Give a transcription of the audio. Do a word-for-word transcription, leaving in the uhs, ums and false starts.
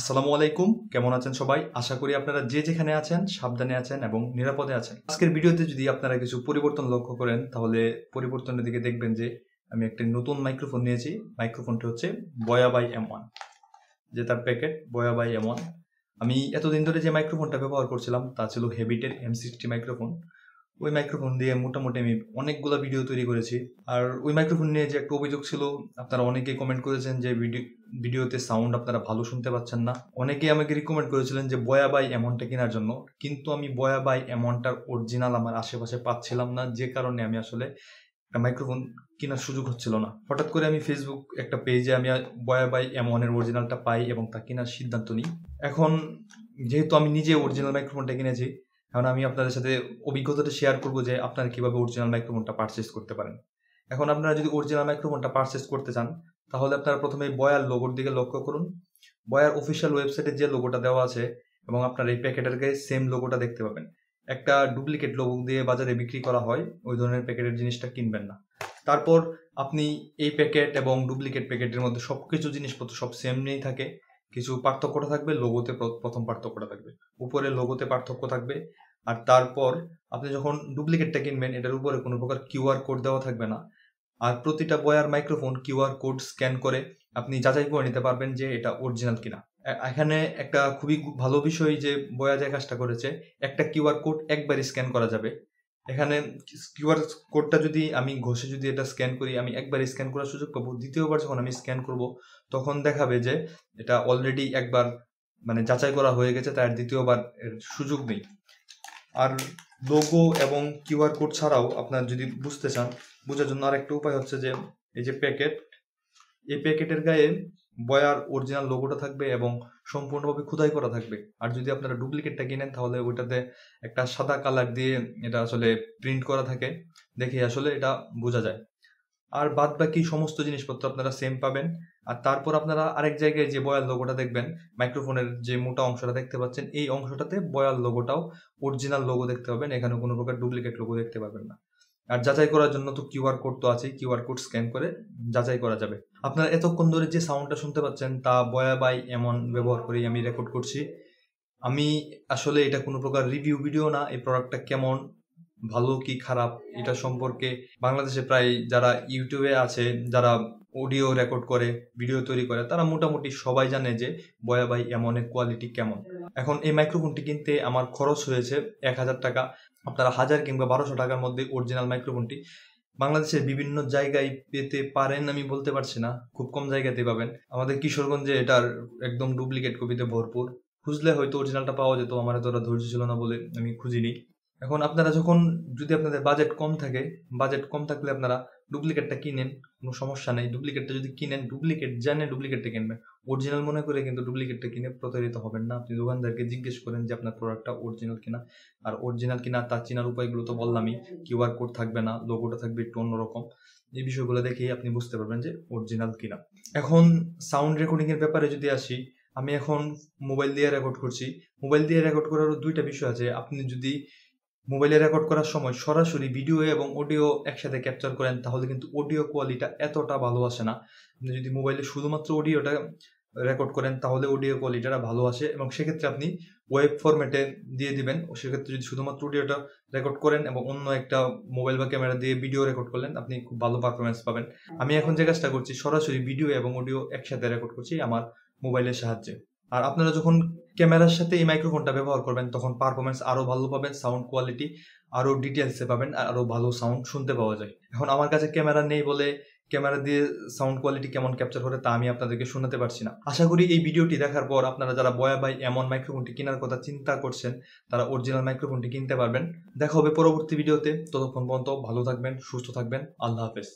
আসসালামু আলাইকুম, কেমন আছেন সবাই? আশা করি আপনারা যে যেখানে আছেন সাবধানে আছেন এবং নিরাপদে আছেন। আজকের ভিডিওতে যদি আপনারা কিছু পরিবর্তন লক্ষ্য করেন তাহলে পরিবর্তনের দিকে দেখবেন যে আমি একটা নতুন মাইক্রোফোন নিয়েছি। মাইক্রোফোনটি হচ্ছে বি ওয়াই এম ওয়ান, যে তার packet B Y M one. আমি এতদিন ধরে যে মাইক্রোফোনটা ব্যবহার করছিলাম তা ছিল হেবিটের এম সিক্সটি মাইক্রোফোন। ওই মাইক্রোফোন দিয়ে মোটামুটি আমি অনেকগুলো ভিডিও তৈরি করেছি। আর ওই মাইক্রোফোন নিয়ে যে একটা অভিযোগ ছিল, আপনারা অনেকেই কমেন্ট করেছেন যে ভিডিও ভিডিওতে সাউন্ড আপনারা ভালো শুনতে পাচ্ছেন না। অনেকেই আমাকে রিকমেন্ড করেছিলেন যে বি ওয়াই এম ওয়ানটা কেনার জন্য, কিন্তু আমি বি ওয়াই এম ওয়ানটার অরিজিনাল আমার আশেপাশে পাচ্ছিলাম না, যে কারণে আমি আসলে একটা মাইক্রোফোন কেনার সুযোগ হচ্ছিল না। হঠাৎ করে আমি ফেসবুক একটা পেজে আমি বি ওয়াই এম ওয়ান এর অরিজিনালটা পাই এবং তা কেনার সিদ্ধান্ত নিই। এখন যেহেতু আমি নিজে অরিজিনাল মাইক্রোফোনটা কিনেছি, এখন আমি আপনাদের সাথে অভিজ্ঞতাটা শেয়ার করবো যে আপনারা কীভাবে অরিজিনাল মাইক্রোফোনটা পারচেস করতে পারেন। এখন আপনারা যদি অরিজিনাল মাইক্রোফোনটা পারচেস করতে চান তাহলে আপনারা প্রথমে বয়ার লোগোর দিকে লক্ষ্য করুন। বয়ার অফিসিয়াল ওয়েবসাইটে যে লোগোটা দেওয়া আছে এবং আপনার এই প্যাকেটের গায়ে সেম লোগোটা দেখতে পাবেন। একটা ডুপ্লিকেট লোগো দিয়ে বাজারে বিক্রি করা হয়, ওই ধরনের প্যাকেটের জিনিসটা কিনবেন না। তারপর আপনি এই প্যাকেট এবং ডুপ্লিকেট প্যাকেটের মধ্যে সব কিছু জিনিসপত্র সব সেম নিয়েই থাকে, কিছু পার্থক্যটা থাকবে। লোগোতে প্রথম পার্থক্যটা থাকবে, উপরে লোগোতে পার্থক্য থাকবে। আর তারপর আপনি যখন ডুপ্লিকেটটা কিনবেন এটার উপরে কোনো প্রকার কিউআর কোড দেওয়া থাকবে না। আর প্রতিটা বয়ার মাইক্রোফোন কিউআর কোড স্ক্যান করে আপনি যাচাই করে নিতে পারবেন যে এটা অরিজিনাল কিনা। এখানে একটা খুবই ভালো বিষয় যে বয়া যে কাজটা করেছে, একটা কিউআর কোড একবারই স্ক্যান করা যাবে। এখানে কিউআর কোডটা যদি আমি ঘষে যদি এটা স্ক্যান করি, আমি একবার স্ক্যান করার সুযোগ পাবো। দ্বিতীয়বার যখন আমি স্ক্যান করব তখন দেখাবে যে এটা অলরেডি একবার মানে যাচাই করা হয়ে গেছে, তার দ্বিতীয়বার সুযোগ নেই। আর লোগো এবং কিউআর কোড ছাড়াও আপনার যদি বুঝতে চান, বোঝার জন্য আর একটা উপায় হচ্ছে যে এই যে প্যাকেট, এই প্যাকেটের গায়ে বয়ার অরিজিনাল লোগোটা থাকবে এবং সম্পূর্ণভাবে খোদাই করা থাকবে। আর যদি আপনারা ডুপ্লিকেটটা কিনেন তাহলে ওইটাতে একটা সাদা কালার দিয়ে এটা আসলে প্রিন্ট করা থাকে, দেখে আসলে এটা বোঝা যায়। আর বাদ বাকি সমস্ত জিনিসপত্র আপনারা সেম পাবেন। আর তারপর আপনারা আরেক জায়গায় যে বয়ার লোগোটা দেখবেন, মাইক্রোফোনের যে মোটা অংশটা দেখতে পাচ্ছেন, এই অংশটাতে বয়ার লোগোটাও অরিজিনাল লোগো দেখতে পাবেন, এখানে কোনো প্রকার ডুপ্লিকেট লোগো দেখতে পাবেন না। আর যাচাই করার জন্য তো কিউআর কোড তো আছে, কিউআর কোড স্ক্যান করে যাচাই করা যাবে। আপনারা এতক্ষণ ধরে যে সাউন্ডটা শুনতে পাচ্ছেন তা বি ওয়াই এম ওয়ান ব্যবহার করেই আমি রেকর্ড করছি। আমি আসলে এটা কোনো প্রকার রিভিউ ভিডিও না, এই প্রোডাক্টটা কেমন, ভালো কি খারাপ এটা সম্পর্কে বাংলাদেশে প্রায় যারা ইউটিউবে আছে, যারা অডিও রেকর্ড করে ভিডিও তৈরি করে, তারা মোটামুটি সবাই জানে যে বি ওয়াই এম ওয়ান এর কোয়ালিটি কেমন। এখন এই মাইক্রোফোনটি কিনতে আমার খরচ হয়েছে এক হাজার টাকা। আপনারা হাজার কিংবা বারোশো টাকার মধ্যে অরিজিনাল মাইক্রোফোনটি বাংলাদেশের বিভিন্ন জায়গায় পেতে পারেন, আমি বলতে পারছি না, খুব কম জায়গাতে পাবেন। আমাদের কিশোরগঞ্জে এটার একদম ডুপ্লিকেট কপিতে ভরপুর, খুঁজলে হয়তো অরিজিনালটা পাওয়া যেত, আমার এতটা ধৈর্য ছিল না বলে আমি খুঁজিনি। এখন আপনারা যখন যদি আপনাদের বাজেট কম থাকে, বাজেট কম থাকলে আপনারা ডুপ্লিকেটটা কিনেন, কোনো সমস্যা নেই। ডুপ্লিকেটটা যদি কিনেন, ডুপ্লিকেট জানে ডুপ্লিকেটটা কিনবেন, অরিজিনাল মনে করে কিন্তু ডুপ্লিকেটটা কিনে প্রতারিত হবেন না। আপনি দোকানদারকে জিজ্ঞেস করেন যে আপনার প্রোডাক্টটা অরিজিনাল কিনা। আর অরিজিনাল কিনা তার চেনার উপায়গুলো তো বললামই, কিউআর কোড থাকবে না, লোগোটা থাকবে একটু অন্যরকম, এই বিষয়গুলো দেখেই আপনি বুঝতে পারবেন যে অরিজিনাল কিনা। এখন সাউন্ড রেকর্ডিংয়ের ব্যাপারে যদি আসি, আমি এখন মোবাইল দিয়ে রেকর্ড করছি। মোবাইল দিয়ে রেকর্ড করারও দুইটা বিষয় আছে। আপনি যদি মোবাইলে রেকর্ড করার সময় সরাসরি ভিডিও এবং অডিও একসাথে ক্যাপচার করেন তাহলে কিন্তু অডিও কোয়ালিটিটা এতটা ভালো আসে না। আপনি যদি মোবাইলে শুধুমাত্র অডিওটা রেকর্ড করেন তাহলে অডিও কোয়ালিটিটা ভালো আসে, এবং সেক্ষেত্রে আপনি ওয়েব ফরম্যাটে দিয়ে দিবেন। সেক্ষেত্রে যদি শুধুমাত্র অডিওটা রেকর্ড করেন এবং অন্য একটা মোবাইল বা ক্যামেরা দিয়ে ভিডিও রেকর্ড করলেন, আপনি খুব ভালো পারফরমেন্স পাবেন। আমি এখন যে কাজটা করছি, সরাসরি ভিডিও এবং অডিও একসাথে রেকর্ড করছি আমার মোবাইলের সাহায্যে। আর আপনারা যখন ক্যামেরার সাথে এই মাইক্রোফোনটা ব্যবহার করবেন তখন পারফরমেন্স আরও ভালো পাবেন, সাউন্ড কোয়ালিটি আরও ডিটেলসে পাবেন, আর আরও ভালো সাউন্ড শুনতে পাওয়া যায়। এখন আমার কাছে ক্যামেরা নেই বলে ক্যামেরা দিয়ে সাউন্ড কোয়ালিটি কেমন ক্যাপচার করে তা আমি আপনাদেরকে শোনাতে পারছি না। আশা করি এই ভিডিওটি দেখার পর আপনারা যারা বি ওয়াই এম ওয়ান মাইক্রোফোনটি কেনার কথা চিন্তা করছেন তারা অরিজিনাল মাইক্রোফোনটি কিনতে পারবেন। দেখা হবে পরবর্তী ভিডিওতে, ততক্ষণ পর্যন্ত ভালো থাকবেন, সুস্থ থাকবেন, আল্লাহ হাফেজ।